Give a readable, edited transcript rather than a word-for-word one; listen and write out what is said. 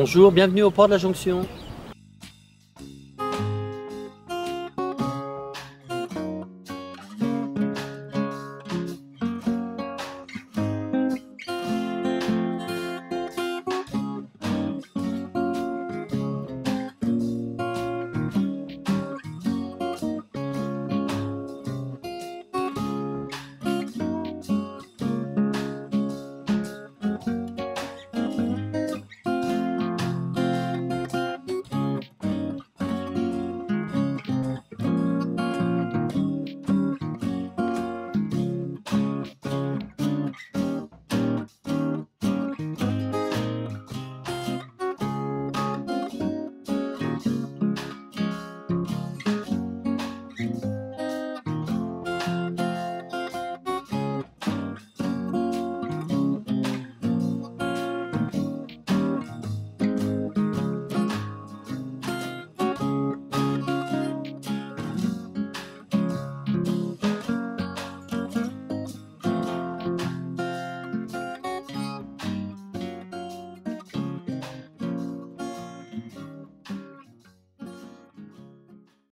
Bonjour, bienvenue au port de la Jonction.